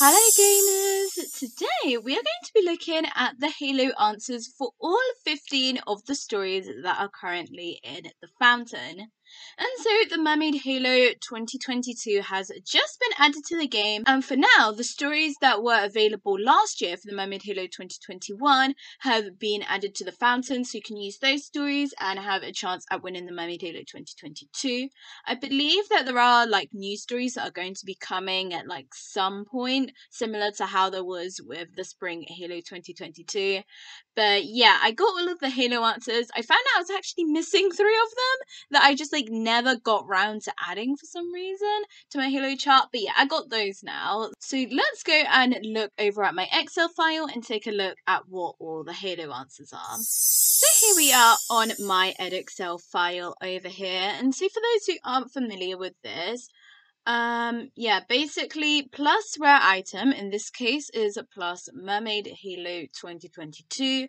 Hello gamers! Today we are going to be looking at the Halo answers for all 15 of the stories that are currently in the Fountain. And so the Mermaid Halo 2022 has just been added to the game, and for now the stories that were available last year for the Mermaid Halo 2021 have been added to the Fountain, so you can use those stories and have a chance at winning the Mermaid Halo 2022. I believe that there are new stories that are going to be coming at some point, similar to how there was with the Spring Halo 2022. But yeah, I got all of the Halo answers. I found out I was actually missing 3 of them that I just never got round to adding for some reason to my Halo chart, but yeah, I got those now. So let's go and look over at my Excel file and take a look at what all the Halo answers are. So here we are on my Excel file over here, and so for those who aren't familiar with this, yeah, basically plus rare item in this case is a plus Mermaid Halo 2022,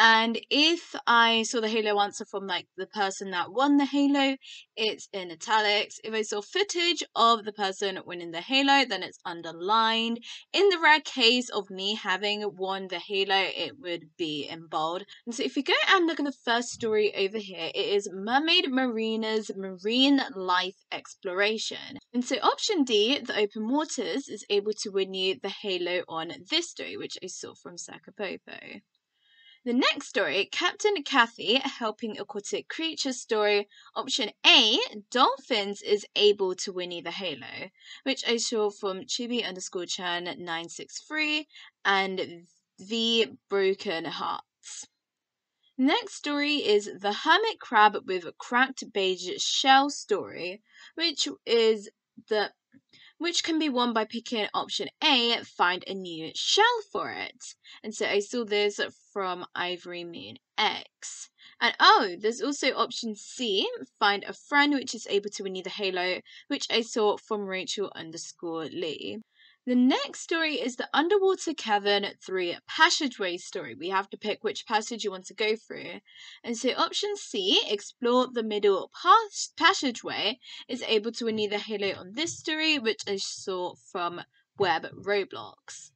and if I saw the Halo answer from the person that won the Halo, it's in italics. If I saw footage of the person winning the Halo, then it's underlined. In the rare case of me having won the Halo, it would be in bold. And so if you go and look at the first story over here, it is Mermaid Marina's Marine Life Exploration. And so option D, the open waters, is able to win you the Halo on this story, which I saw from Sakapopo. The next story, Captain Kathy, helping aquatic creatures story, option A, dolphins, is able to win you the Halo, which I saw from Chibi underscore churn 963 and the Broken Hearts. Next story is the hermit crab with a cracked beige shell story, which is which can be won by picking option A, find a new shell for it. And so I saw this from Ivory Moon X. And oh, there's also option C, find a friend, which is able to win you the Halo, which I saw from Rachel underscore Lee. The next story is the Underwater Cavern 3 Passageway story. We have to pick which passage you want to go through. And so option C, explore the middle passageway, is able to win you the Halo on this story, which I saw from Web Roblox.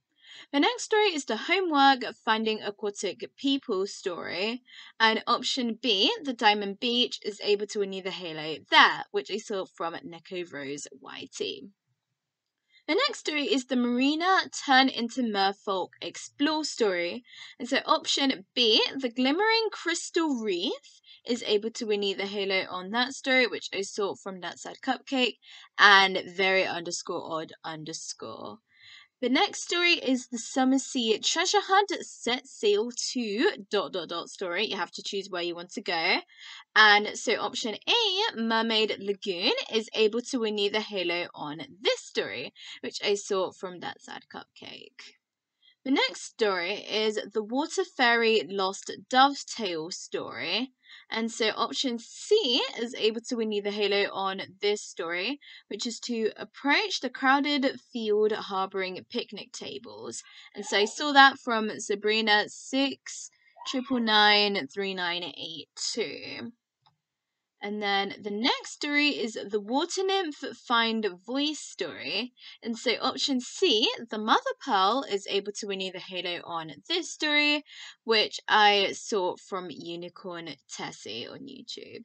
The next story is the Homework Finding Aquatic People story. And option B, the Diamond Beach, is able to win you the Halo there, which I saw from Neko Rose YT. The next story is the Marina Turn into Merfolk Explore story. And so option B, the Glimmering Crystal Reef, is able to win you the Halo on that story, which I saw from That Side Cupcake and Very Underscore Odd Underscore. The next story is the Summer Sea Treasure Hunt Set Sail to ... story. You have to choose where you want to go. And so option A, Mermaid Lagoon, is able to win you the Halo on this story, which I saw from That Sad Cupcake. The next story is the Water Fairy Lost Dovetail story. And so option C is able to win you the Halo on this story, which is to approach the crowded field harbouring picnic tables. And so I saw that from Sabrina 6 999 93982. And then the next story is the Water Nymph Find Voice story. And so option C, the Mother Pearl, is able to win you the Halo on this story, which I saw from Unicorn Tessie on YouTube.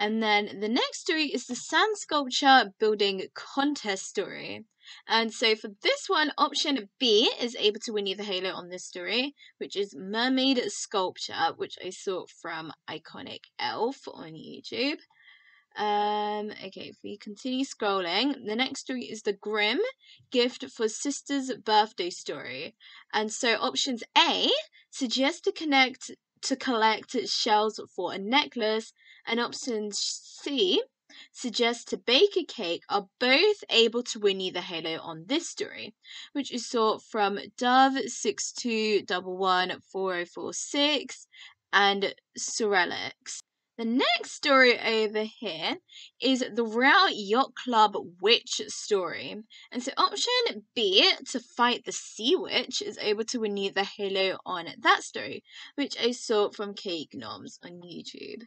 And then the next story is the Sand Sculpture Building Contest story. And so for this one, option B is able to win you the Halo on this story, which is Mermaid Sculpture, which I saw from Iconic Elf on YouTube. Okay, if we continue scrolling, the next story is the Grim Gift for Sister's Birthday story. And so options A, suggest to collect shells for a necklace, and option C, suggest to bake a cake, are both able to win you the Halo on this story, which you saw from Dove62114046 and Sorelix. The next story over here is the Royal Yacht Club Witch story. And so option B, to fight the Sea Witch, is able to win you the Halo on that story, which I saw from CakeNoms on YouTube.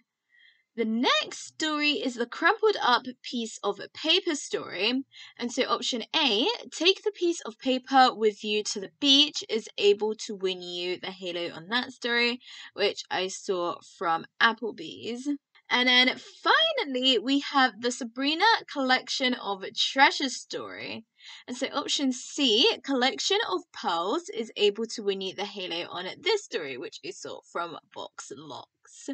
The next story is the crumpled up piece of paper story. And so option A, take the piece of paper with you to the beach, is able to win you the halo on that story, which I saw from Applebee's. And then finally, we have the Sabrina collection of treasures story. And so option C, collection of pearls, is able to win you the halo on this story, which I saw from Box and Locks. So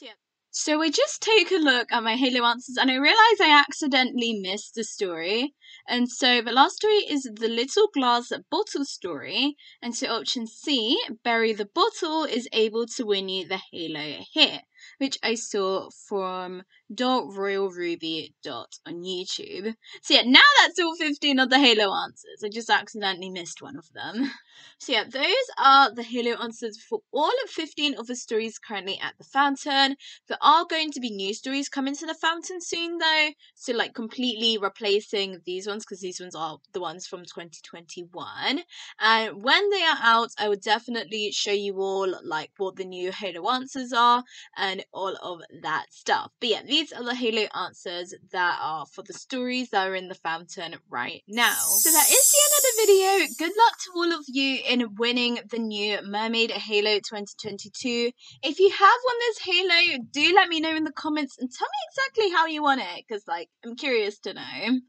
yeah. So I just take a look at my Halo answers and I realise I accidentally missed the story. And so the last story is the little glass bottle story. And so option C, bury the bottle, is able to win you the Halo here, which I saw from .royalruby.dot on YouTube. So yeah, now that's all 15 of the Halo answers. I just accidentally missed one of them. So yeah, those are the Halo answers for all of 15 of the stories currently at the fountain. There are going to be new stories coming to the fountain soon though, so like completely replacing these ones, because these ones are the ones from 2021. And when they are out, I will definitely show you all like what the new Halo answers are and all of that stuff. But yeah, these are the Halo answers that are for the stories that are in the fountain right now. So that is the end of the video. Good luck to all of you in winning the new Mermaid Halo 2022. If you have won this Halo, do let me know in the comments and tell me exactly how you won it, because like I'm curious to know.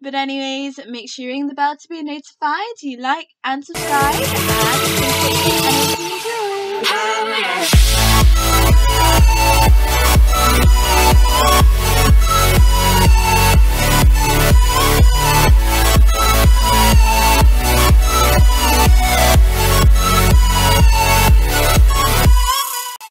But anyways, make sure you ring the bell to be notified. You like and subscribe.